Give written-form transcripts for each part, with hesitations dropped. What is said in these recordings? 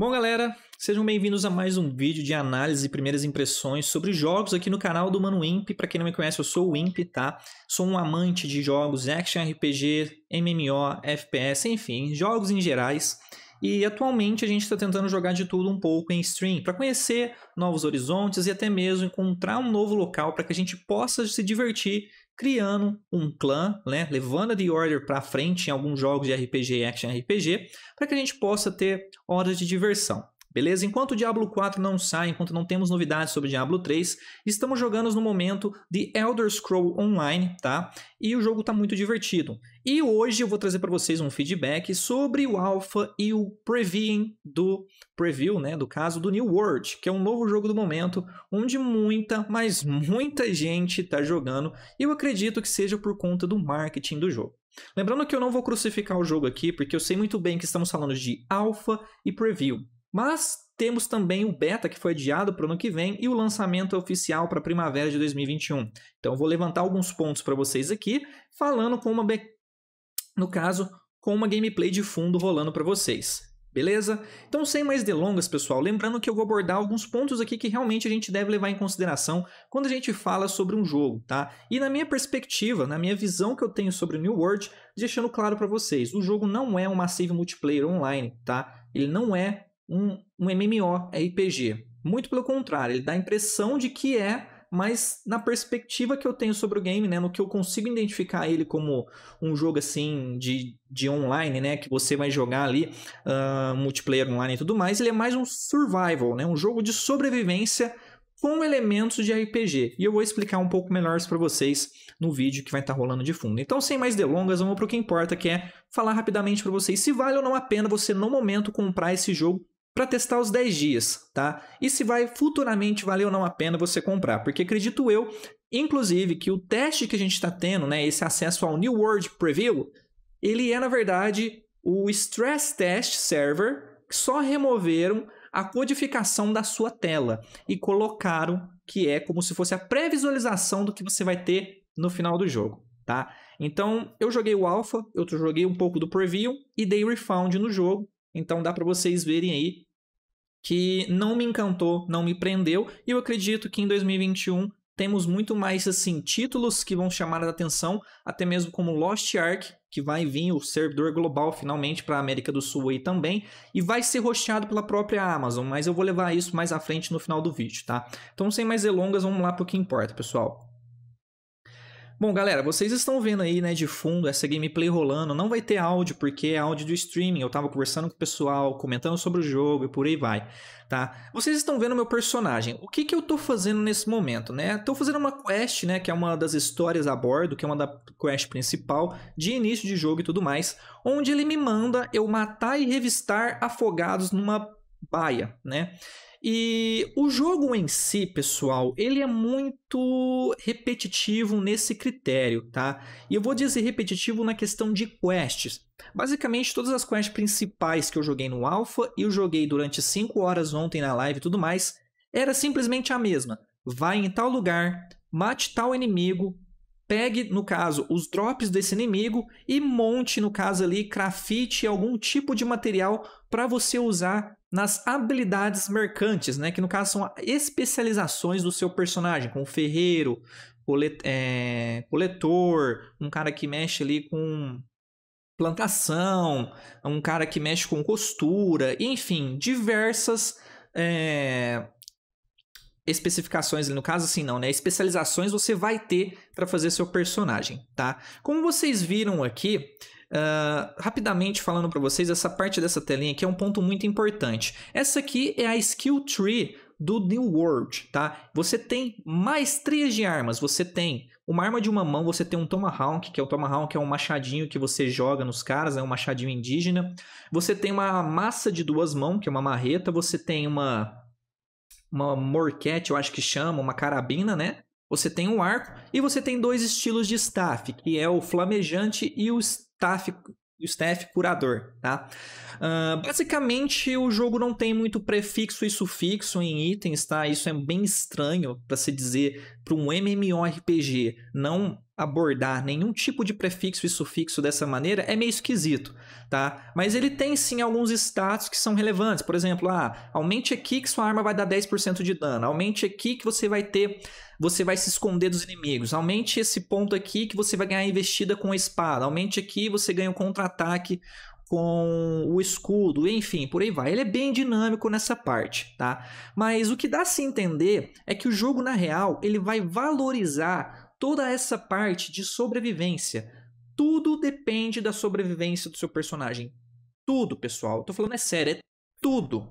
Bom, galera, sejam bem-vindos a mais um vídeo de análise e primeiras impressões sobre jogos aqui no canal do Mano Imp. Pra quem não me conhece, eu sou o Imp, tá? Sou um amante de jogos, action, RPG, MMO, FPS, enfim, jogos em gerais. E atualmente a gente está tentando jogar de tudo um pouco em stream, para conhecer novos horizontes e até mesmo encontrar um novo local para que a gente possa se divertir criando um clã, né? Levando a The Order para frente em alguns jogos de RPG e Action RPG, para que a gente possa ter horas de diversão. Beleza? Enquanto o Diablo 4 não sai, enquanto não temos novidades sobre Diablo 3, estamos jogando no momento de Elder Scrolls Online, tá? E o jogo tá muito divertido. E hoje eu vou trazer para vocês um feedback sobre o Alpha e o Preview, né? Do caso do New World, que é um novo jogo do momento, onde muita, mas muita gente tá jogando. E eu acredito que seja por conta do marketing do jogo. Lembrando que eu não vou crucificar o jogo aqui, porque eu sei muito bem que estamos falando de Alpha e Preview. Mas temos também o beta que foi adiado para o ano que vem e o lançamento oficial para a primavera de 2021. Então eu vou levantar alguns pontos para vocês aqui, falando com uma com uma gameplay de fundo rolando para vocês. Beleza? Então, sem mais delongas, pessoal, lembrando que eu vou abordar alguns pontos aqui que realmente a gente deve levar em consideração quando a gente fala sobre um jogo, tá? E na minha perspectiva, na minha visão que eu tenho sobre o New World, deixando claro para vocês, o jogo não é um massive multiplayer online, tá? Ele não é um MMO, RPG. Muito pelo contrário, ele dá a impressão de que é, mas na perspectiva que eu tenho sobre o game, né, no que eu consigo identificar ele como um jogo assim de online, né, que você vai jogar ali, multiplayer online e tudo mais, ele é mais um survival, né, um jogo de sobrevivência com elementos de RPG. E eu vou explicar um pouco melhor isso para vocês no vídeo que vai estar rolando de fundo. Então, sem mais delongas, vamos para o que importa, que é falar rapidamente para vocês se vale ou não a pena você, no momento, comprar esse jogo para testar os 10 dias, tá? E se vai futuramente valer ou não a pena você comprar, porque acredito eu, inclusive, que o teste que a gente está tendo, né, esse acesso ao New World Preview, ele é, na verdade, o Stress Test Server, que só removeram a codificação da sua tela e colocaram que é como se fosse a pré-visualização do que você vai ter no final do jogo, tá? Então, eu joguei o Alpha, eu joguei um pouco do Preview e dei Refound no jogo. Então dá para vocês verem aí que não me encantou, não me prendeu. E eu acredito que em 2021 temos muito mais assim títulos que vão chamar a atenção, até mesmo como Lost Ark, que vai vir o servidor global finalmente para a América do Sul aí também, e vai ser hosteado pela própria Amazon, mas eu vou levar isso mais à frente no final do vídeo, tá? Então sem mais delongas, vamos lá para o que importa, pessoal. Bom, galera, vocês estão vendo aí, né, de fundo, essa gameplay rolando. Não vai ter áudio, porque é áudio do streaming. Eu tava conversando com o pessoal, comentando sobre o jogo e por aí vai, tá? Vocês estão vendo meu personagem. O que que eu tô fazendo nesse momento, né? Tô fazendo uma quest, né, que é uma das histórias a bordo, que é uma da quest principal, de início de jogo e tudo mais, onde ele me manda eu matar e revistar afogados numa baia, né? E o jogo em si, pessoal, ele é muito repetitivo nesse critério, tá? E eu vou dizer repetitivo na questão de quests. Basicamente, todas as quests principais que eu joguei no Alpha e eu joguei durante 5 horas ontem na live e tudo mais, era simplesmente a mesma. Vai em tal lugar, mate tal inimigo, pegue, no caso, os drops desse inimigo e monte, no caso ali, grafite, algum tipo de material para você usar nas habilidades mercantes, né? Que no caso são especializações do seu personagem, como ferreiro, coletor, um cara que mexe ali com plantação, um cara que mexe com costura, enfim, diversas especificações, no caso assim não, né? Especializações você vai ter para fazer seu personagem, tá? Como vocês viram aqui, rapidamente falando para vocês, essa parte dessa telinha aqui é um ponto muito importante. Essa aqui é a Skill Tree do New World, tá? Você tem maestria de armas, você tem uma arma de uma mão, você tem um Tomahawk, que é o Tomahawk, é um machadinho que você joga nos caras, é um machadinho indígena. Você tem uma massa de duas mãos, que é uma marreta, você tem uma morquete, eu acho que chama, uma carabina, né? Você tem um arco e você tem dois estilos de staff, que é o flamejante e o staff curador, tá? Basicamente, o jogo não tem muito prefixo e sufixo em itens, tá? Isso é bem estranho, para se dizer, para um MMORPG não abordar nenhum tipo de prefixo e sufixo dessa maneira é meio esquisito, tá? Mas ele tem sim alguns status que são relevantes. Por exemplo, aumente aqui que sua arma vai dar 10% de dano, aumente aqui que você vai se esconder dos inimigos, aumente esse ponto aqui que você vai ganhar investida com a espada, aumente aqui você ganha um contra-ataque com o escudo, enfim, por aí vai. Ele é bem dinâmico nessa parte, tá? Mas o que dá a se entender é que o jogo, na real, ele vai valorizar toda essa parte de sobrevivência. Tudo depende da sobrevivência do seu personagem. Tudo, pessoal. Eu tô falando é sério, é tudo.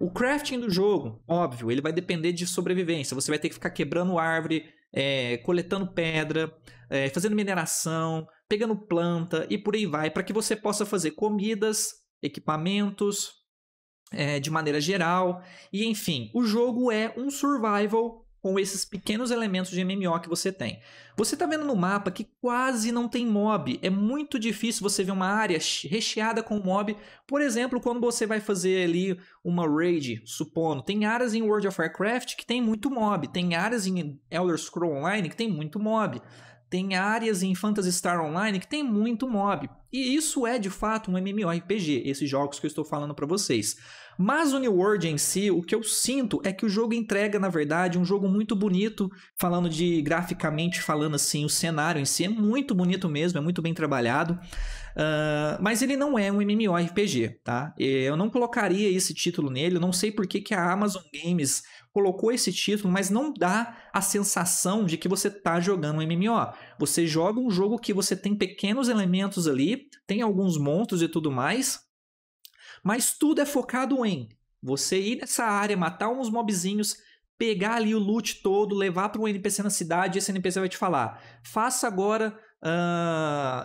O crafting do jogo, óbvio, ele vai depender de sobrevivência. Você vai ter que ficar quebrando árvore, coletando pedra, fazendo mineração, pegando planta e por aí vai, para que você possa fazer comidas, equipamentos, de maneira geral. E enfim, o jogo é um survival com esses pequenos elementos de MMO que você tem. Você está vendo no mapa que quase não tem mob. É muito difícil você ver uma área recheada com mob. Por exemplo, quando você vai fazer ali uma raid, supondo. Tem áreas em World of Warcraft que tem muito mob. Tem áreas em Elder Scrolls Online que tem muito mob. Tem áreas em Phantasy Star Online que tem muito mob. E isso é, de fato, um MMORPG, esses jogos que eu estou falando para vocês. Mas o New World em si, o que eu sinto é que o jogo entrega, na verdade, um jogo muito bonito, falando de graficamente, falando assim, o cenário em si é muito bonito mesmo, é muito bem trabalhado. Mas ele não é um MMORPG, tá? Eu não colocaria esse título nele, eu não sei por que a Amazon Games colocou esse título, mas não dá a sensação de que você está jogando um MMO. Você joga um jogo que você tem pequenos elementos ali, tem alguns monstros e tudo mais, mas tudo é focado em você ir nessa área, matar uns mobzinhos, pegar ali o loot todo, levar para um NPC na cidade, e esse NPC vai te falar, faça agora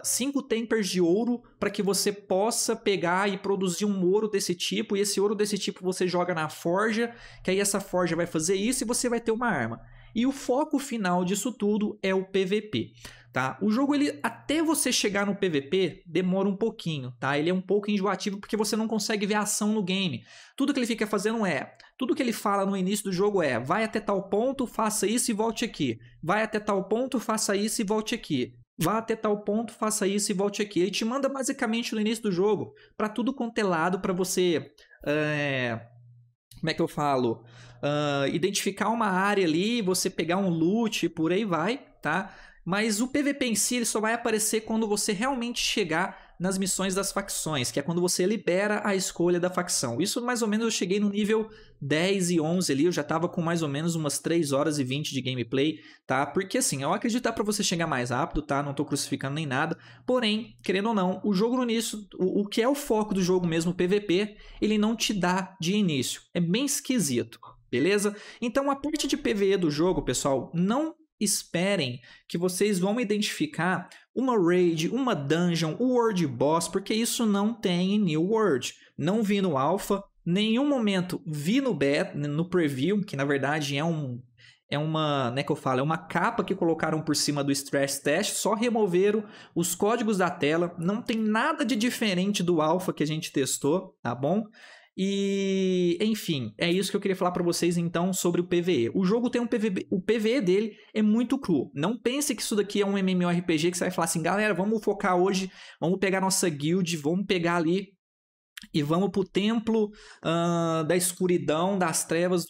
5 tempers de ouro para que você possa pegar e produzir um ouro desse tipo, e esse ouro desse tipo você joga na forja, que aí essa forja vai fazer isso e você vai ter uma arma. E o foco final disso tudo é o PVP, tá? O jogo, ele, até você chegar no PVP, demora um pouquinho, tá? Ele é um pouco enjoativo porque você não consegue ver a ação no game. Tudo que ele fica fazendo tudo que ele fala no início do jogo vai até tal ponto, faça isso e volte aqui. Vai até tal ponto, faça isso e volte aqui. Vá até tal ponto, faça isso e volte aqui. Ele te manda basicamente no início do jogo para tudo quanto é lado, para você... como é que eu falo? Identificar uma área ali, você pegar um loot e por aí vai, tá? Mas o PVP em si, ele só vai aparecer quando você realmente chegar nas missões das facções, que é quando você libera a escolha da facção. Isso mais ou menos eu cheguei no nível 10 e 11 ali, eu já tava com mais ou menos umas 3 horas e 20 de gameplay, tá? Porque assim, eu acredito que dá pra você chegar mais rápido, tá? Não tô crucificando nem nada, porém, querendo ou não, o jogo no início, o que é o foco do jogo mesmo, o PVP, ele não te dá de início, é bem esquisito, beleza? Então a parte de PVE do jogo, pessoal, não esperem que vocês vão identificar uma raid, uma dungeon, o world boss, porque isso não tem em New World. Não vi no alpha, nenhum momento vi no beta, no preview, que na verdade é uma capa que colocaram por cima do stress test, só removeram os códigos da tela, não tem nada de diferente do alpha que a gente testou, tá bom? E, enfim, é isso que eu queria falar para vocês então sobre o PvE. O jogo tem um PvE, o PvE dele é muito cru. Não pense que isso daqui é um MMORPG que você vai falar assim, galera, vamos focar hoje, vamos pegar nossa guild, vamos pegar ali e vamos pro templo da escuridão, das trevas,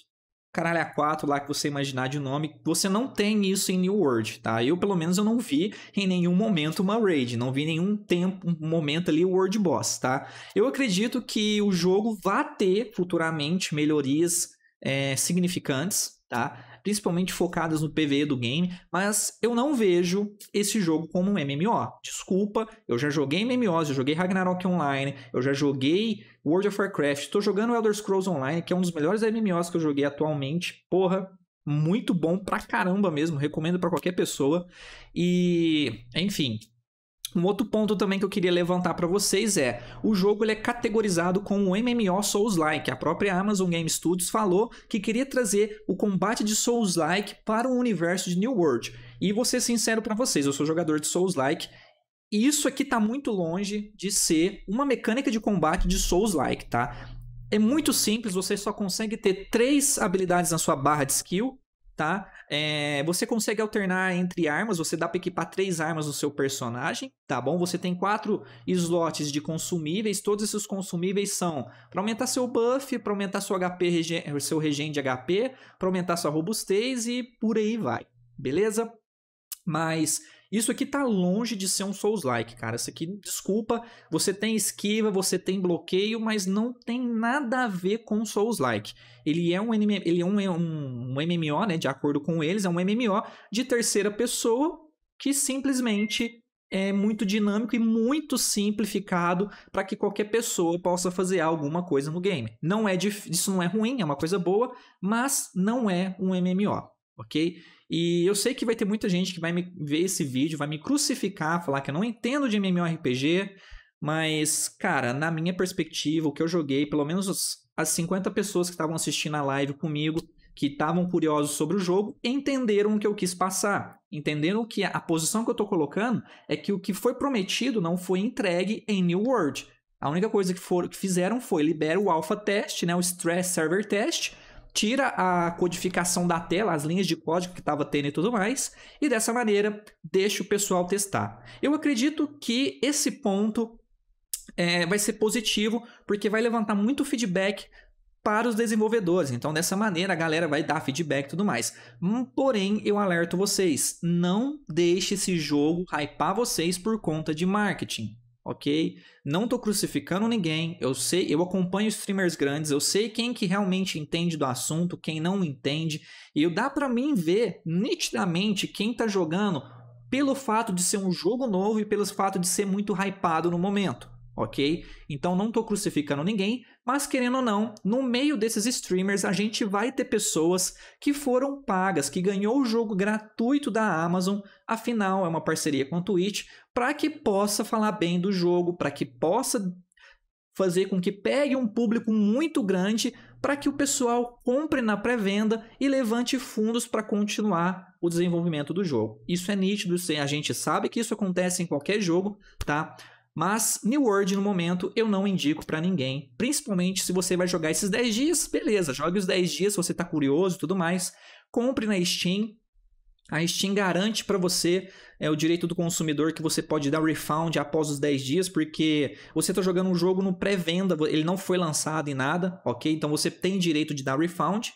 caralho A4 lá que você imaginar de nome. Você não tem isso em New World, tá? Eu, pelo menos, eu não vi em nenhum momento uma raid, não vi em nenhum momento ali o World Boss, tá? Eu acredito que o jogo vá ter futuramente melhorias significantes, tá? Principalmente focadas no PvE do game, mas eu não vejo esse jogo como um MMO. Desculpa, eu já joguei MMOs, eu joguei Ragnarok Online, eu já joguei World of Warcraft, tô jogando Elder Scrolls Online, que é um dos melhores MMOs que eu joguei atualmente, porra, muito bom pra caramba mesmo, recomendo pra qualquer pessoa, e enfim... Um outro ponto também que eu queria levantar para vocês é, o jogo ele é categorizado como um MMO Souls-like. A própria Amazon Game Studios falou que queria trazer o combate de Souls-like para o universo de New World. E vou ser sincero para vocês, eu sou jogador de Souls-like, e isso aqui tá muito longe de ser uma mecânica de combate de Souls-like, tá? É muito simples, você só consegue ter 3 habilidades na sua barra de skill, tá? Você consegue alternar entre armas, você dá para equipar 3 armas no seu personagem, tá bom? Você tem 4 slots de consumíveis, todos esses consumíveis são para aumentar seu buff, para aumentar seu HP, seu regen de HP, para aumentar sua robustez e por aí vai, beleza? Mas isso aqui tá longe de ser um Souls-like, cara. Isso aqui, desculpa, você tem esquiva, você tem bloqueio, mas não tem nada a ver com Souls-like. Ele é um MMO, né, de acordo com eles, é um MMO de terceira pessoa que simplesmente é muito dinâmico e muito simplificado para que qualquer pessoa possa fazer alguma coisa no game. Não é difícil, isso não é ruim, é uma coisa boa, mas não é um MMO, ok? E eu sei que vai ter muita gente que vai me ver esse vídeo, vai me crucificar, falar que eu não entendo de MMORPG, mas, cara, na minha perspectiva, o que eu joguei, pelo menos as 50 pessoas que estavam assistindo a live comigo, que estavam curiosos sobre o jogo, entenderam o que eu quis passar. Entenderam que a posição que eu tô colocando é que o que foi prometido não foi entregue em New World. A única coisa que fizeram foi liberar o Alpha Test, né, o Stress Server Test, tira a codificação da tela, as linhas de código que estava tendo e tudo mais, e dessa maneira deixa o pessoal testar. Eu acredito que esse ponto vai ser positivo, porque vai levantar muito feedback para os desenvolvedores. Então, dessa maneira, a galera vai dar feedback e tudo mais. Porém, eu alerto vocês, não deixe esse jogo hypar vocês por conta de marketing. Ok? Não tô crucificando ninguém, eu sei, eu acompanho streamers grandes, eu sei quem que realmente entende do assunto, quem não entende, e dá pra mim ver nitidamente quem tá jogando pelo fato de ser um jogo novo e pelo fato de ser muito hypado no momento, ok? Então não tô crucificando ninguém, mas querendo ou não, no meio desses streamers a gente vai ter pessoas que foram pagas, que ganhou o jogo gratuito da Amazon, afinal é uma parceria com a Twitch, para que possa falar bem do jogo, para que possa fazer com que pegue um público muito grande, para que o pessoal compre na pré-venda e levante fundos para continuar o desenvolvimento do jogo. Isso é nítido, a gente sabe que isso acontece em qualquer jogo, tá? Mas New World, no momento, eu não indico pra ninguém. Principalmente se você vai jogar esses 10 dias, beleza. Jogue os 10 dias, se você tá curioso e tudo mais. Compre na Steam. A Steam garante pra você o direito do consumidor que você pode dar refund após os 10 dias. Porque você tá jogando um jogo no pré-venda, ele não foi lançado em nada, ok? Então você tem direito de dar refund.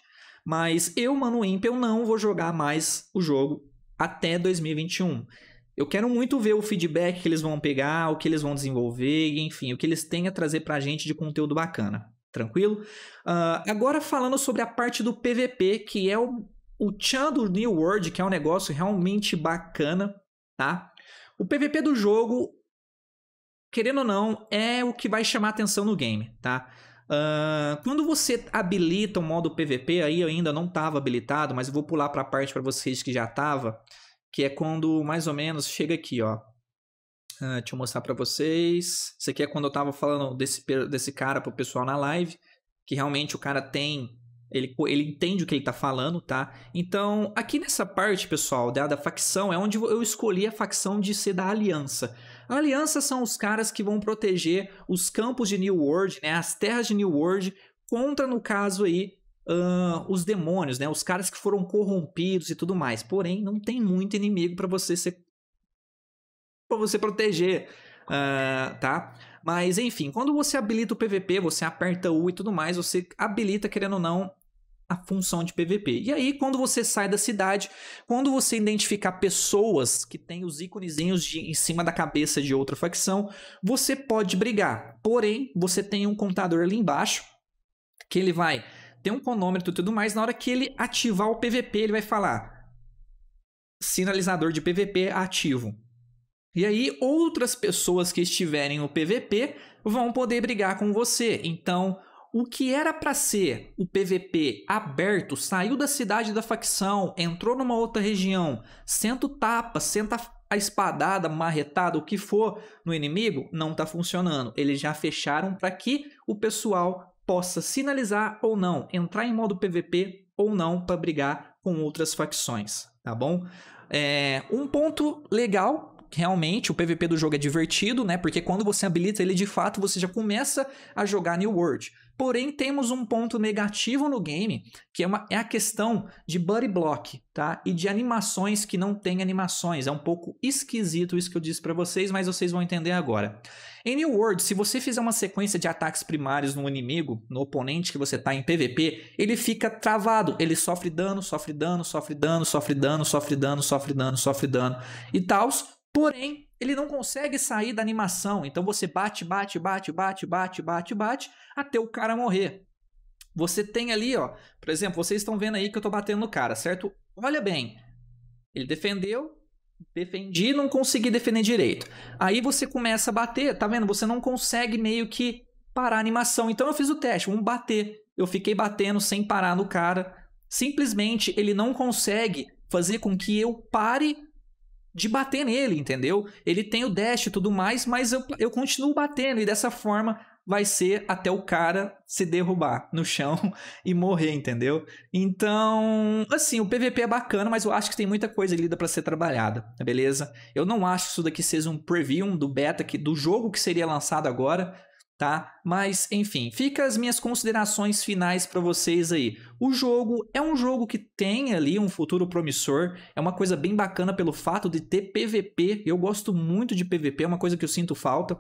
Mas eu, Mano Imp, eu não vou jogar mais o jogo até 2021. Eu quero muito ver o feedback que eles vão pegar, o que eles vão desenvolver, enfim, o que eles têm a trazer pra gente de conteúdo bacana, tranquilo? Agora falando sobre a parte do PVP, que é o tchan do New World, que é um negócio realmente bacana, tá? O PVP do jogo, querendo ou não, é o que vai chamar atenção no game, tá? Quando você habilita o modo PVP, aí eu ainda não tava habilitado, mas eu vou pular pra parte pra vocês que já tava, que é quando mais ou menos chega aqui, ó. Deixa eu mostrar pra vocês. Isso aqui é quando eu tava falando desse cara pro pessoal na live, que realmente o cara tem... Ele entende o que ele tá falando, tá? Então, aqui nessa parte, pessoal, da facção, é onde eu escolhi a facção de ser da Aliança. A Aliança são os caras que vão proteger os campos de New World, né? As terras de New World, contra, no caso aí, os demônios, né? Os caras que foram corrompidos e tudo mais. Porém, não tem muito inimigo para você proteger, tá? Mas, enfim, quando você habilita o PVP, você aperta U e tudo mais, você habilita, querendo ou não, a função de PVP. E aí, quando você sai da cidade, quando você identificar pessoas que têm os íconezinhos em cima da cabeça de outra facção, você pode brigar. Porém, você tem um contador ali embaixo, que ele vai... Tem um cronômetro e tudo mais, na hora que ele ativar o PVP, ele vai falar sinalizador de PVP ativo. E aí outras pessoas que estiverem no PVP vão poder brigar com você. Então, o que era para ser o PVP aberto, saiu da cidade da facção, entrou numa outra região, senta o tapa, senta a espadada, marretada, o que for no inimigo, não tá funcionando. Eles já fecharam para que o pessoal possa sinalizar ou não, entrar em modo PVP ou não para brigar com outras facções, tá bom? Um ponto legal realmente o PVP do jogo é divertido, né? Porque quando você habilita ele, de fato, você já começa a jogar New World. Porém, temos um ponto negativo no game, que é a questão de buddy block, tá? E de animações que não tem animações. É um pouco esquisito isso que eu disse pra vocês, mas vocês vão entender agora. Em New World, se você fizer uma sequência de ataques primários no inimigo, no oponente que você tá em PVP, ele fica travado. Ele sofre dano, sofre dano, sofre dano, sofre dano, sofre dano, sofre dano, sofre dano e tals. Porém, ele não consegue sair da animação, então você bate até o cara morrer. Você tem ali, ó, por exemplo, vocês estão vendo aí que eu tô batendo no cara, certo? Olha bem, ele defendeu, defendi, não consegui defender direito. Aí você começa a bater, tá vendo? Você não consegue meio que parar a animação. Então eu fiz o teste, vamos bater. Eu fiquei batendo sem parar no cara. Simplesmente ele não consegue fazer com que eu pare de bater nele, entendeu? Ele tem o dash e tudo mais, mas eu continuo batendo e dessa forma vai ser até o cara se derrubar no chão e morrer, entendeu? Então, assim, o PVP é bacana, mas eu acho que tem muita coisa ali pra ser trabalhada, beleza? Eu não acho que isso daqui seja um preview do beta, do jogo que seria lançado agora, tá? Mas, enfim, fica as minhas considerações finais pra vocês aí. O jogo é um jogo que tem ali um futuro promissor, é uma coisa bem bacana pelo fato de ter PVP, eu gosto muito de PVP, é uma coisa que eu sinto falta,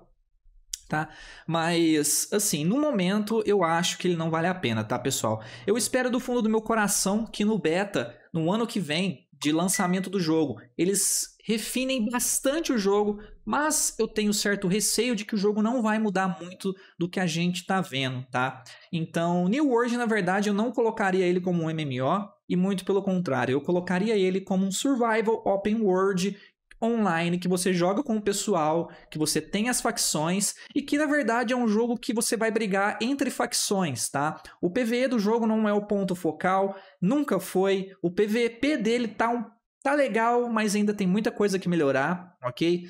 tá? Mas, assim, no momento eu acho que ele não vale a pena, tá, pessoal? Eu espero do fundo do meu coração que no beta, no ano que vem, de lançamento do jogo, eles refinem bastante o jogo, mas eu tenho certo receio de que o jogo não vai mudar muito do que a gente tá vendo, tá? Então, New World, na verdade, eu não colocaria ele como um MMO, e muito pelo contrário, eu colocaria ele como um survival open world online, que você joga com o pessoal, que você tem as facções e que na verdade é um jogo que você vai brigar entre facções, tá? O PvE do jogo não é o ponto focal, nunca foi, o PvP dele tá legal, mas ainda tem muita coisa que melhorar, ok?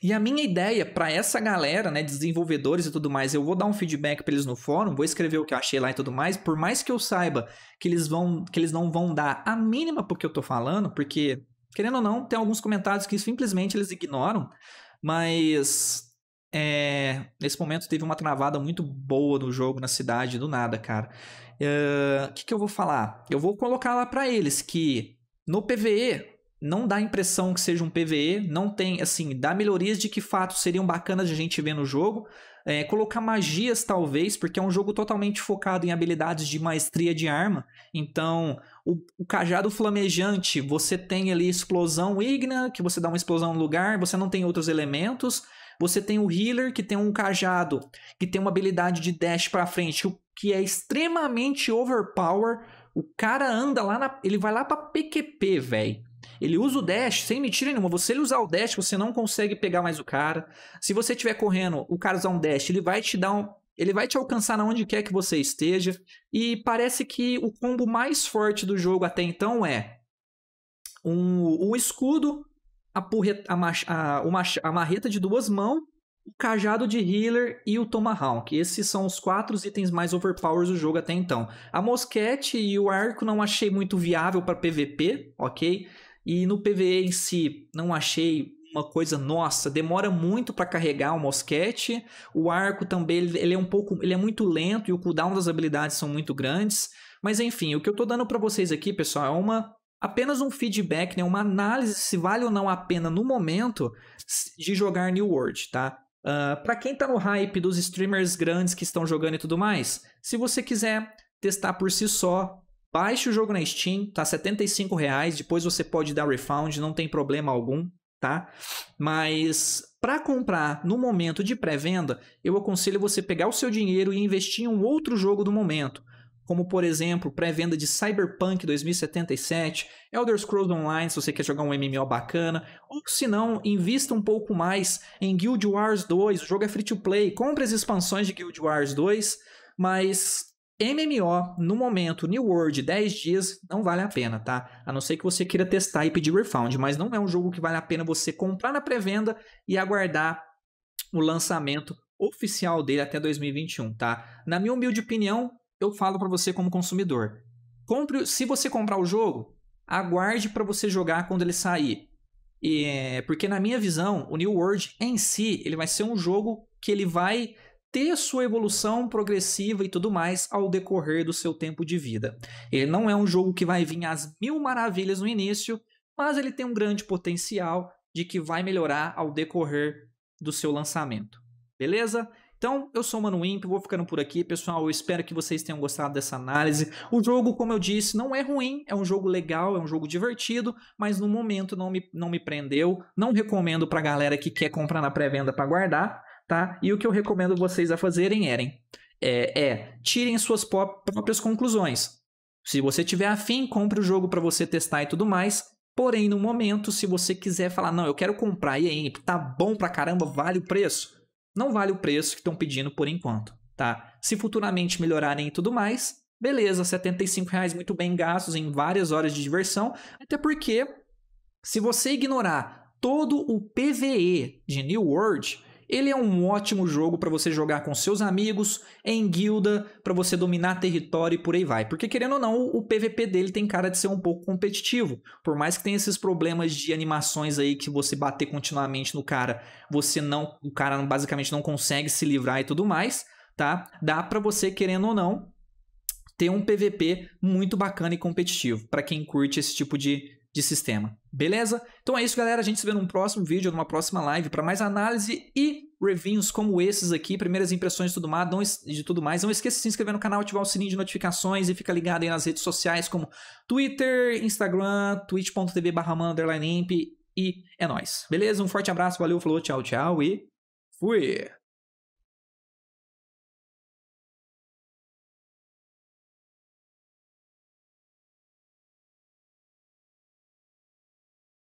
E a minha ideia para essa galera, né, desenvolvedores e tudo mais, eu vou dar um feedback para eles no fórum, vou escrever o que eu achei lá e tudo mais, por mais que eu saiba que eles não vão dar a mínima pro que eu tô falando, porque querendo ou não, tem alguns comentários que simplesmente eles ignoram, mas nesse momento teve uma travada muito boa no jogo na cidade, do nada, cara. Que eu vou falar? Eu vou colocar lá pra eles que no PvE não dá a impressão que seja um PvE, não tem, assim, dá melhorias de que fato seriam bacanas de a gente ver no jogo, colocar magias talvez, porque é um jogo totalmente focado em habilidades de maestria de arma, então o cajado flamejante, você tem ali explosão ígnea, que você dá uma explosão no lugar, você não tem outros elementos, você tem o healer, que tem um cajado, que tem uma habilidade de dash pra frente, o que é extremamente overpower, o cara anda lá, ele vai lá pra PQP, velho. Ele usa o dash, sem mentira nenhuma, você usar o dash, você não consegue pegar mais o cara, se você estiver correndo, o cara usar um dash, ele vai te alcançar onde quer que você esteja. E parece que o combo mais forte do jogo até então é um escudo, a marreta de 2 mãos, o cajado de healer e o tomahawk. Esses são os 4 itens mais overpowers do jogo até então. A mosquete e o arco não achei muito viável para PVP, ok? E no PVE em si não achei uma coisa, nossa, demora muito para carregar o mosquete, o arco também, ele é muito lento e o cooldown das habilidades são muito grandes, mas enfim, o que eu tô dando para vocês aqui, pessoal, é apenas um feedback, né, uma análise se vale ou não a pena no momento de jogar New World, tá? Para quem tá no hype dos streamers grandes que estão jogando e tudo mais, se você quiser testar por si só, baixe o jogo na Steam, tá? R$75, depois você pode dar refund, não tem problema algum, tá? Mas para comprar no momento de pré-venda, eu aconselho você pegar o seu dinheiro e investir em um outro jogo do momento, como por exemplo, pré-venda de Cyberpunk 2077, Elder Scrolls Online, se você quer jogar um MMO bacana, ou se não, invista um pouco mais em Guild Wars 2, o jogo é free to play, compre as expansões de Guild Wars 2, mas MMO, no momento, New World, 10 dias, não vale a pena, tá? A não ser que você queira testar e pedir refund, mas não é um jogo que vale a pena você comprar na pré-venda e aguardar o lançamento oficial dele até 2021, tá? Na minha humilde opinião, eu falo pra você como consumidor, se você comprar o jogo, aguarde pra você jogar quando ele sair. Porque na minha visão, o New World em si, ele vai ser um jogo que ele vai ter sua evolução progressiva e tudo mais ao decorrer do seu tempo de vida. Ele não é um jogo que vai vir às mil maravilhas no início, mas ele tem um grande potencial de que vai melhorar ao decorrer do seu lançamento. Beleza? Então, eu sou o Mano Imp, vou ficando por aqui, pessoal. Eu espero que vocês tenham gostado dessa análise. O jogo, como eu disse, não é ruim, é um jogo legal, é um jogo divertido, mas no momento não me prendeu. Não recomendo pra galera que quer comprar na pré-venda pra guardar, tá? E o que eu recomendo vocês a fazerem tirem suas próprias conclusões. Se você tiver afim, compre o jogo pra você testar e tudo mais. Porém, no momento, se você quiser falar, não, eu quero comprar, e aí, tá bom pra caramba, vale o preço? Não vale o preço que estão pedindo por enquanto, tá? Se futuramente melhorarem e tudo mais, beleza, R$75 muito bem gastos em várias horas de diversão, até porque se você ignorar todo o PvE de New World, ele é um ótimo jogo para você jogar com seus amigos, em guilda, para você dominar território e por aí vai. Porque querendo ou não, o PvP dele tem cara de ser um pouco competitivo. Por mais que tenha esses problemas de animações aí que você bater continuamente no cara, o cara basicamente não consegue se livrar e tudo mais, tá? Dá para você, querendo ou não, ter um PvP muito bacana e competitivo para quem curte esse tipo de sistema, beleza? Então é isso, galera, a gente se vê num próximo vídeo, numa próxima live, para mais análise e reviews como esses aqui, primeiras impressões de tudo mais. Não esqueça de se inscrever no canal, ativar o sininho de notificações e fica ligado aí nas redes sociais como Twitter, Instagram, twitch.tv/mano_imp e é nóis, beleza? Um forte abraço, valeu, falou, tchau, tchau e fui!